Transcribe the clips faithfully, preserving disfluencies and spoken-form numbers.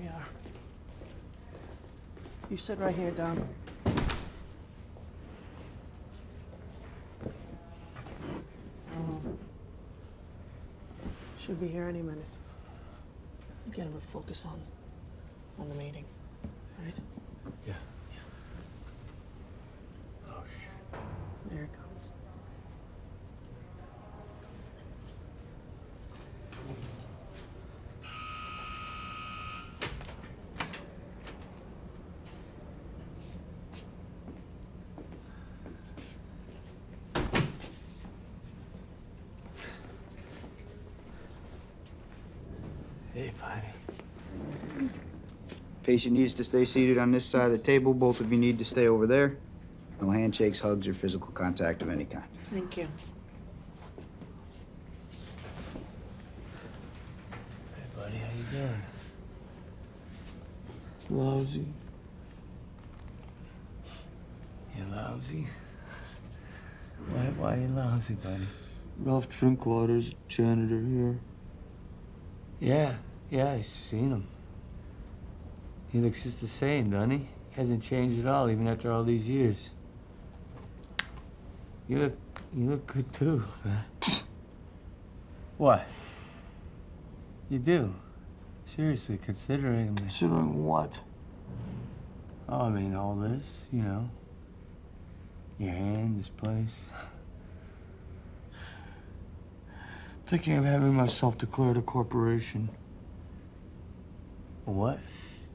we are. You sit right here, Dom. Um, should be here any minute. Get him to focus on, on the meeting, right? Yeah. Yeah. Oh shit! There it comes. Hey, buddy. Patient needs to stay seated on this side of the table. Both of you need to stay over there. No handshakes, hugs, or physical contact of any kind. Thank you. Hey, buddy, how you doing? Lousy. You lousy? Why, why are you lousy, buddy? Ralph Trinkwater's janitor here. Yeah, yeah, I've seen him. He looks just the same, doesn't he? He hasn't changed at all, even after all these years. You look, you look good too. What? You do? Seriously, considering... Considering what? Oh, I mean, all this, you know. Your hand, this place. Thinking of having myself declared a corporation. A what?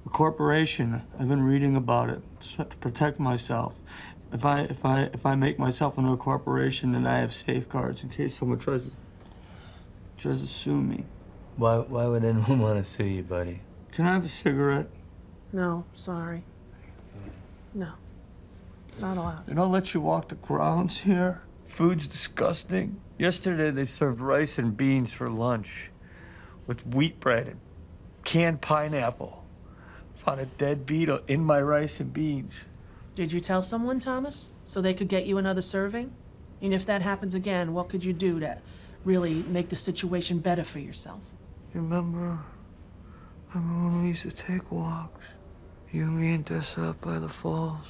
A corporation. I've been reading about it. To protect myself. If I if I if I make myself into a corporation, then I have safeguards in case someone tries to tries to sue me. Why why would anyone want to sue you, buddy? Can I have a cigarette? No, sorry. No. It's not allowed. They don't let you walk the grounds here. Food's disgusting. Yesterday, they served rice and beans for lunch with wheat bread and canned pineapple. Found a dead beetle in my rice and beans. Did you tell someone, Thomas, so they could get you another serving? And if that happens again, what could you do to really make the situation better for yourself? You remember, remember when we used to take walks? You and me and Dessa up by the falls?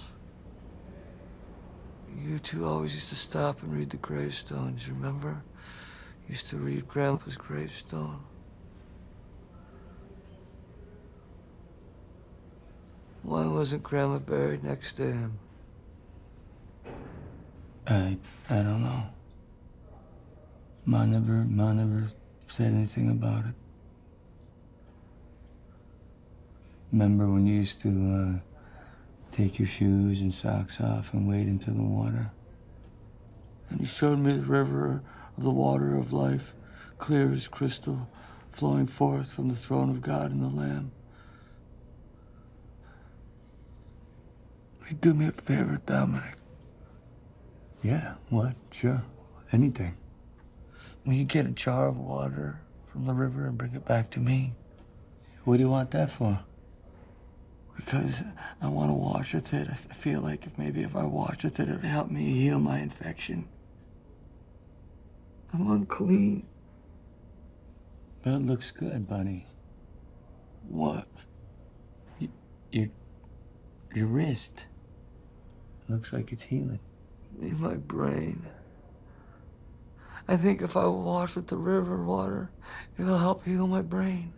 You two always used to stop and read the gravestones, remember? Used to read Grandpa's gravestone. Why wasn't Grandma buried next to him? I... I don't know. Ma never... Ma never said anything about it. Remember when you used to, uh... take your shoes and socks off and wade into the water. And he showed me the river of the water of life, clear as crystal, flowing forth from the throne of God and the Lamb. Would you do me a favor, Dominick? Yeah, what? Sure. Anything. Will you get a jar of water from the river and bring it back to me? What do you want that for? Because I want to wash with it. I feel like if maybe if I wash with it, it would help me heal my infection. I'm unclean. But it looks good, buddy. What? Your, your, your wrist. It looks like it's healing. In my brain. I think if I wash with the river water, it'll help heal my brain.